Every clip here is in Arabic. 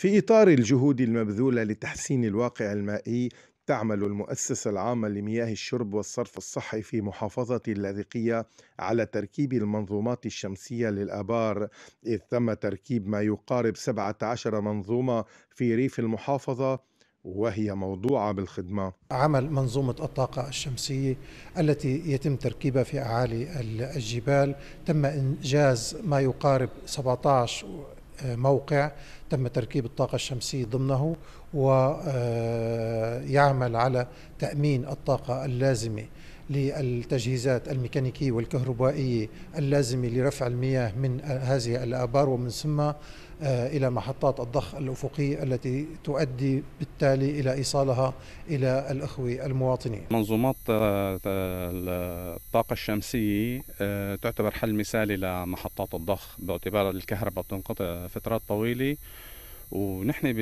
في إطار الجهود المبذولة لتحسين الواقع المائي، تعمل المؤسسة العامة لمياه الشرب والصرف الصحي في محافظة اللاذقية على تركيب المنظومات الشمسية للآبار، إذ تم تركيب ما يقارب 17 منظومة في ريف المحافظة وهي موضوعة بالخدمة. عمل منظومة الطاقة الشمسية التي يتم تركيبها في أعالي الجبال، تم إنجاز ما يقارب 17 موقع تم تركيب الطاقة الشمسية ضمنه، ويعمل على تأمين الطاقة اللازمة للتجهيزات الميكانيكية والكهربائية اللازمة لرفع المياه من هذه الآبار ومن ثم إلى محطات الضخ الأفقية التي تؤدي بالتالي إلى إيصالها إلى الأخوة المواطنين. منظومات الطاقة الشمسية تعتبر حل مثالي لمحطات الضخ باعتبار الكهرباء تنقطع فترات طويلة، ونحن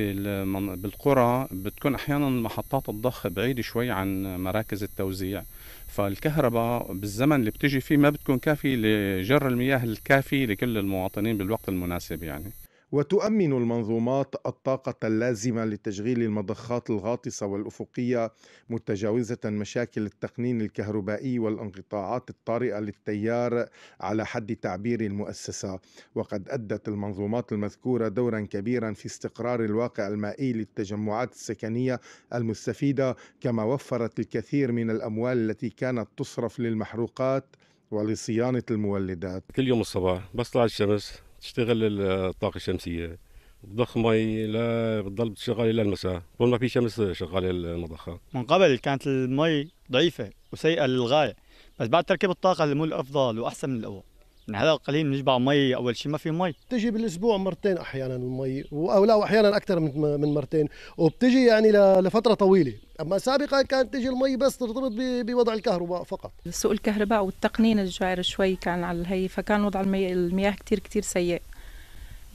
بالقرى بتكون أحيانا محطات الضخ بعيدة شوي عن مراكز التوزيع، فالكهرباء بالزمن اللي بتجي فيه ما بتكون كافية لجر المياه الكافي لكل المواطنين بالوقت المناسب يعني. وتؤمن المنظومات الطاقة اللازمة لتشغيل المضخات الغاطسة والأفقية متجاوزة مشاكل التقنين الكهربائي والانقطاعات الطارئة للتيار على حد تعبير المؤسسة. وقد أدت المنظومات المذكورة دورا كبيرا في استقرار الواقع المائي للتجمعات السكنية المستفيدة، كما وفرت الكثير من الأموال التي كانت تصرف للمحروقات ولصيانة المولدات. كل يوم الصباح بس طلعت الشمس تشتغل الطاقة الشمسية، بضخ مي لا بتضل شغالة للمساء، طول ما في شمس شغالة المضخة. من قبل كانت المي ضعيفة وسيئة للغاية، بس بعد تركيب الطاقة المول أفضل وأحسن من الأول. يعني هذا قليل نجبع مي، أول شيء ما في مي، بتجي بالأسبوع مرتين أحيانا المي أو لا، وأحيانا أكثر من مرتين، وبتجي يعني لفترة طويلة. أما سابقا كانت تجي المي بس ترتبط بوضع الكهرباء فقط. سوق الكهرباء والتقنين الجائر شوي كان على الهي، فكان وضع المياه كتير سيء،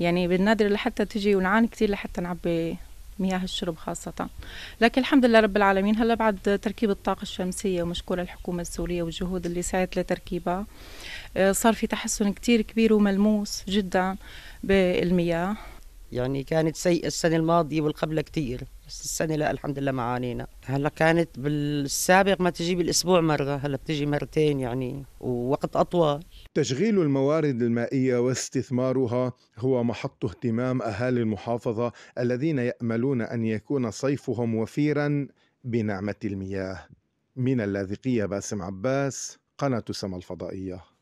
يعني بالنادر لحتى تجي، ونعاني كتير لحتى نعبي مياه الشرب خاصة. لكن الحمد لله رب العالمين، هلا بعد تركيب الطاقة الشمسية ومشكورة الحكومة السورية والجهود اللي ساعدت لتركيبها، صار في تحسن كتير كبير وملموس جدا بالمياه. يعني كانت سيئة السنة الماضية والقبلها كتير، بس السنة لا الحمد لله ما عانينا. هلا كانت بالسابق ما تجي بالأسبوع مرة، هلا بتجي مرتين يعني ووقت أطول. تشغيل الموارد المائية واستثمارها هو محط اهتمام أهالي المحافظة الذين يأملون أن يكون صيفهم وفيرا بنعمة المياه. من اللاذقية، باسم عباس، قناة سما الفضائية.